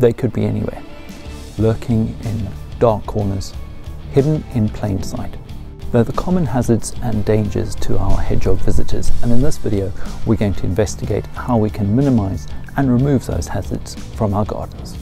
They could be anywhere, lurking in dark corners, hidden in plain sight. They're the common hazards and dangers to our hedgehog visitors, and in this video we're going to investigate how we can minimize and remove those hazards from our gardens.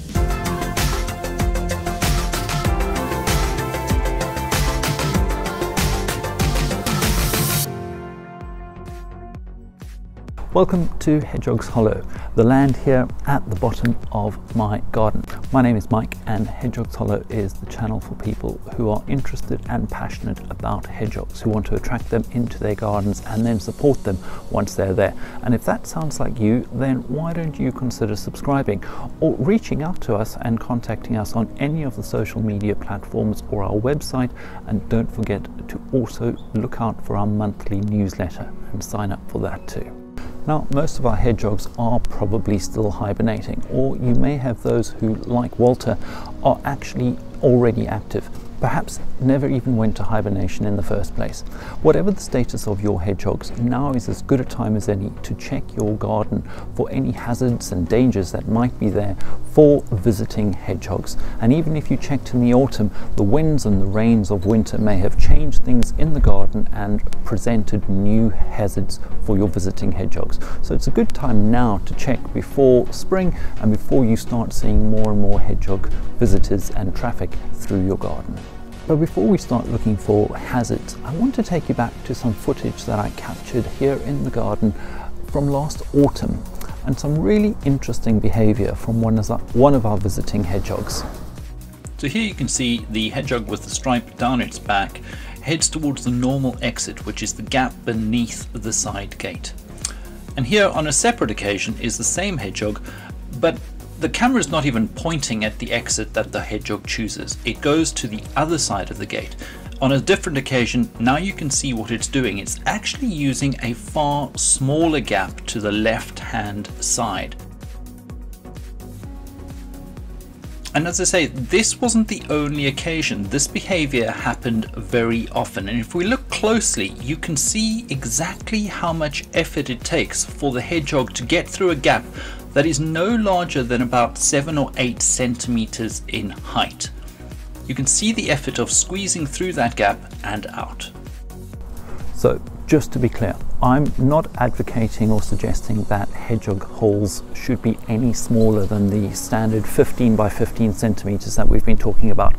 Welcome to Hedgehog's Hollow, the land here at the bottom of my garden. My name is Mike, and Hedgehog's Hollow is the channel for people who are interested and passionate about hedgehogs, who want to attract them into their gardens and then support them once they're there. And if that sounds like you, then why don't you consider subscribing or reaching out to us and contacting us on any of the social media platforms or our website. And don't forget to also look out for our monthly newsletter and sign up for that too. Now, most of our hedgehogs are probably still hibernating, or you may have those who, like Walter, are actually already active, perhaps never even went to hibernation in the first place. Whatever the status of your hedgehogs, now is as good a time as any to check your garden for any hazards and dangers that might be there for visiting hedgehogs. And even if you checked in the autumn, the winds and the rains of winter may have changed things in the garden and presented new hazards for your visiting hedgehogs. So it's a good time now to check before spring and before you start seeing more and more hedgehog visitors and traffic through your garden. But before we start looking for hazards, I want to take you back to some footage that I captured here in the garden from last autumn, and some really interesting behavior from one of our visiting hedgehogs. So here you can see the hedgehog with the stripe down its back heads towards the normal exit, which is the gap beneath the side gate. And here on a separate occasion is the same hedgehog, but the camera is not even pointing at the exit that the hedgehog chooses. It goes to the other side of the gate. On a different occasion, now you can see what it's doing. It's actually using a far smaller gap to the left-hand side. And as I say, this wasn't the only occasion. This behavior happened very often. And if we look closely, you can see exactly how much effort it takes for the hedgehog to get through a gap that is no larger than about 7 or 8 centimeters in height. You can see the effort of squeezing through that gap and out. So just to be clear, I'm not advocating or suggesting that hedgehog holes should be any smaller than the standard 15 by 15 centimeters that we've been talking about.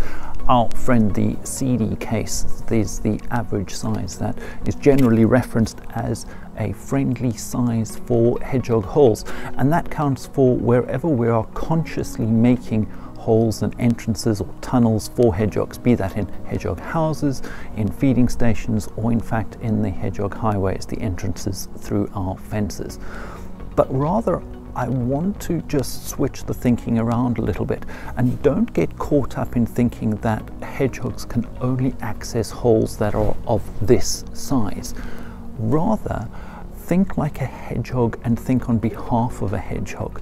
Our friend the CD case is the average size that is generally referenced as a friendly size for hedgehog holes, and that counts for wherever we are consciously making holes and entrances or tunnels for hedgehogs, be that in hedgehog houses, in feeding stations, or in fact in the hedgehog highways, the entrances through our fences. But rather, I want to just switch the thinking around a little bit, and don't get caught up in thinking that hedgehogs can only access holes that are of this size. Rather, think like a hedgehog and think on behalf of a hedgehog.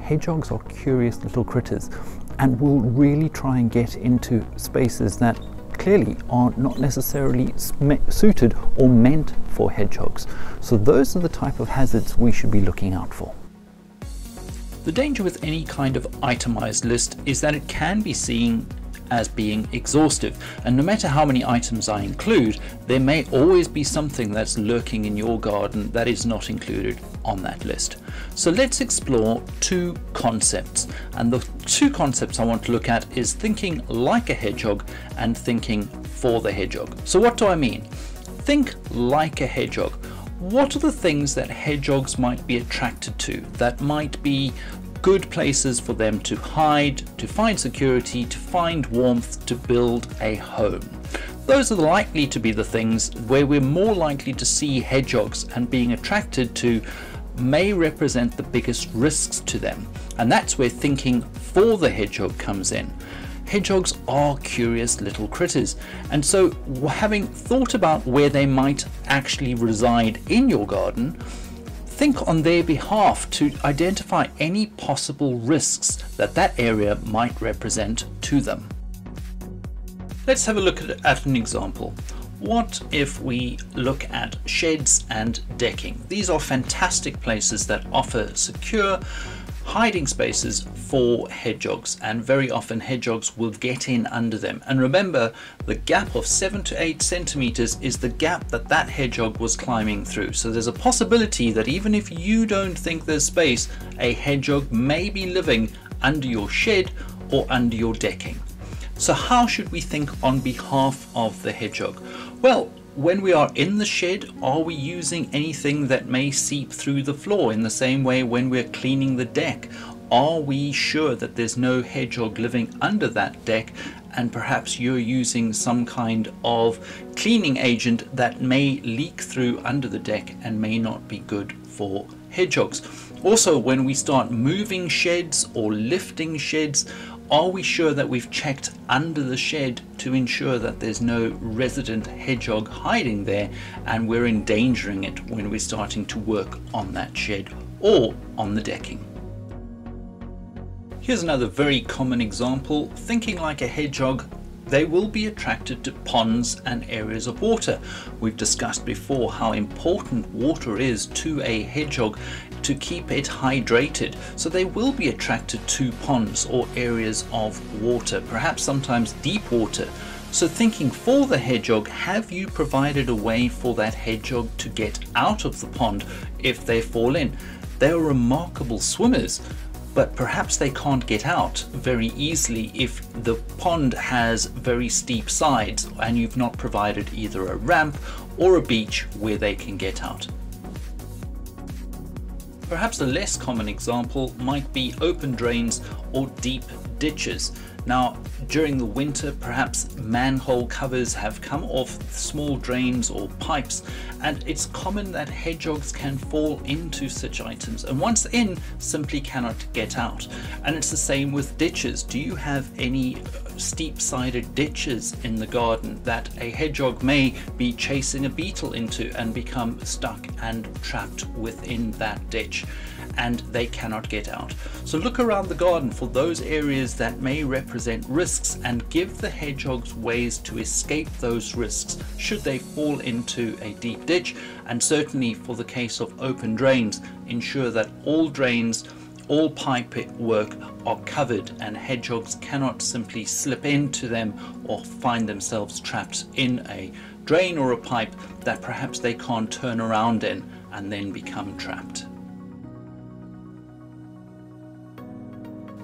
Hedgehogs are curious little critters and will really try and get into spaces that clearly are not necessarily suited or meant for hedgehogs. So those are the type of hazards we should be looking out for. The danger with any kind of itemized list is that it can be seen as being exhaustive, and no matter how many items I include, there may always be something that's lurking in your garden that is not included on that list. So let's explore two concepts, and the two concepts I want to look at is thinking like a hedgehog and thinking for the hedgehog. So what do I mean? Think like a hedgehog. What are the things that hedgehogs might be attracted to, that might be good places for them to hide, to find security, to find warmth, to build a home? Those are likely to be the things where we're more likely to see hedgehogs, and being attracted to may represent the biggest risks to them. And that's where thinking for the hedgehog comes in. Hedgehogs are curious little critters, and so having thought about where they might actually reside in your garden, think on their behalf to identify any possible risks that that area might represent to them. Let's have a look at an example. What if we look at sheds and decking? These are fantastic places that offer secure hiding spaces for hedgehogs, and very often hedgehogs will get in under them. And remember, the gap of 7 to 8 centimeters is the gap that that hedgehog was climbing through. So there's a possibility that even if you don't think there's space, a hedgehog may be living under your shed or under your decking. So how should we think on behalf of the hedgehog? Well, when we are in the shed, are we using anything that may seep through the floor in the same way when we're cleaning the deck? Are we sure that there's no hedgehog living under that deck, and perhaps you're using some kind of cleaning agent that may leak through under the deck and may not be good for hedgehogs? Also, when we start moving sheds or lifting sheds, are we sure that we've checked under the shed to ensure that there's no resident hedgehog hiding there and we're endangering it when we're starting to work on that shed or on the decking? Here's another very common example. Thinking like a hedgehog, they will be attracted to ponds and areas of water. We've discussed before how important water is to a hedgehog to keep it hydrated. So they will be attracted to ponds or areas of water, perhaps sometimes deep water. So thinking for the hedgehog, have you provided a way for that hedgehog to get out of the pond if they fall in? They're remarkable swimmers, but perhaps they can't get out very easily if the pond has very steep sides and you've not provided either a ramp or a beach where they can get out. Perhaps a less common example might be open drains or deep ditches. Now, during the winter, perhaps manhole covers have come off small drains or pipes, and it's common that hedgehogs can fall into such items, and once in, simply cannot get out. And it's the same with ditches. Do you have any steep-sided ditches in the garden that a hedgehog may be chasing a beetle into and become stuck and trapped within that ditch, and they cannot get out? So look around the garden for those areas that may represent risks and give the hedgehogs ways to escape those risks should they fall into a deep ditch. And certainly for the case of open drains, ensure that all drains, all pipe work are covered and hedgehogs cannot simply slip into them or find themselves trapped in a drain or a pipe that perhaps they can't turn around in and then become trapped.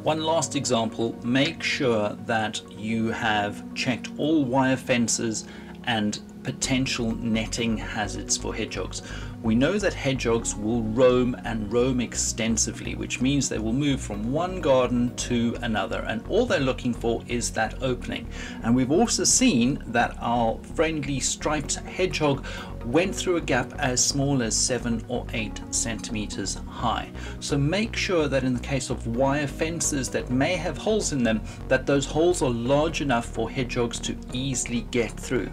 One last example, make sure that you have checked all wire fences and potential netting hazards for hedgehogs. We know that hedgehogs will roam and roam extensively, which means they will move from one garden to another, and all they're looking for is that opening. And we've also seen that our friendly striped hedgehog went through a gap as small as 7 or 8 centimeters high. So make sure that in the case of wire fences that may have holes in them, that those holes are large enough for hedgehogs to easily get through.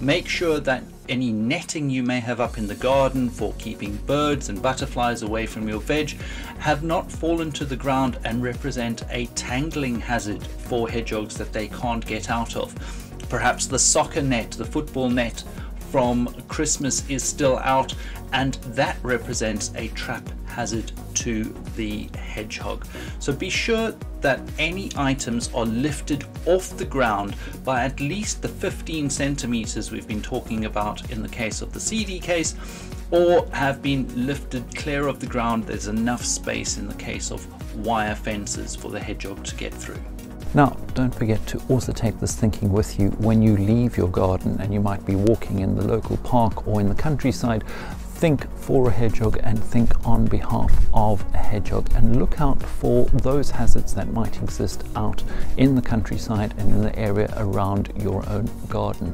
Make sure that any netting you may have up in the garden for keeping birds and butterflies away from your veg have not fallen to the ground and represent a tangling hazard for hedgehogs that they can't get out of. Perhaps the soccer net, the football net from Christmas is still out, and that represents a trap hazard to the hedgehog. So be sure that any items are lifted off the ground by at least the 15 centimeters we've been talking about in the case of the CD case, or have been lifted clear of the ground. There's enough space in the case of wire fences for the hedgehog to get through. Now, don't forget to also take this thinking with you when you leave your garden and you might be walking in the local park or in the countryside. Think for a hedgehog and think on behalf of a hedgehog, and look out for those hazards that might exist out in the countryside and in the area around your own garden.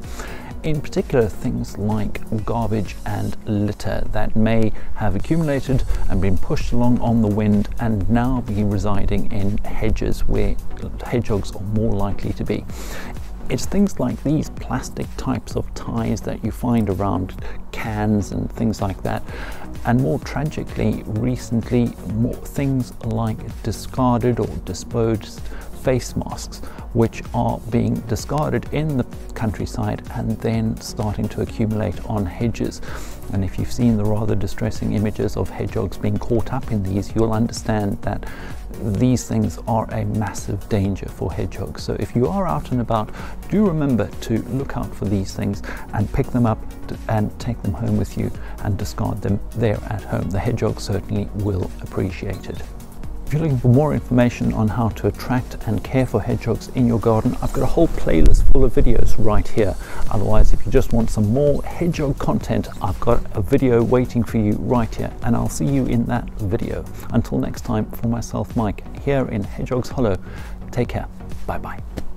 In particular, things like garbage and litter that may have accumulated and been pushed along on the wind and now be residing in hedges where hedgehogs are more likely to be. It's things like these plastic types of ties that you find around cans and things like that, and more tragically recently, more things like discarded or disposed face masks, which are being discarded in the countryside and then starting to accumulate on hedges. And if you've seen the rather distressing images of hedgehogs being caught up in these, you'll understand that these things are a massive danger for hedgehogs. So if you are out and about, do remember to look out for these things and pick them up and take them home with you and discard them there at home. The hedgehog certainly will appreciate it. If you're looking for more information on how to attract and care for hedgehogs in your garden, I've got a whole playlist full of videos right here. Otherwise, if you just want some more hedgehog content, I've got a video waiting for you right here, and I'll see you in that video. Until next time, for myself, Mike, here in Hedgehog's Hollow, take care. Bye-bye.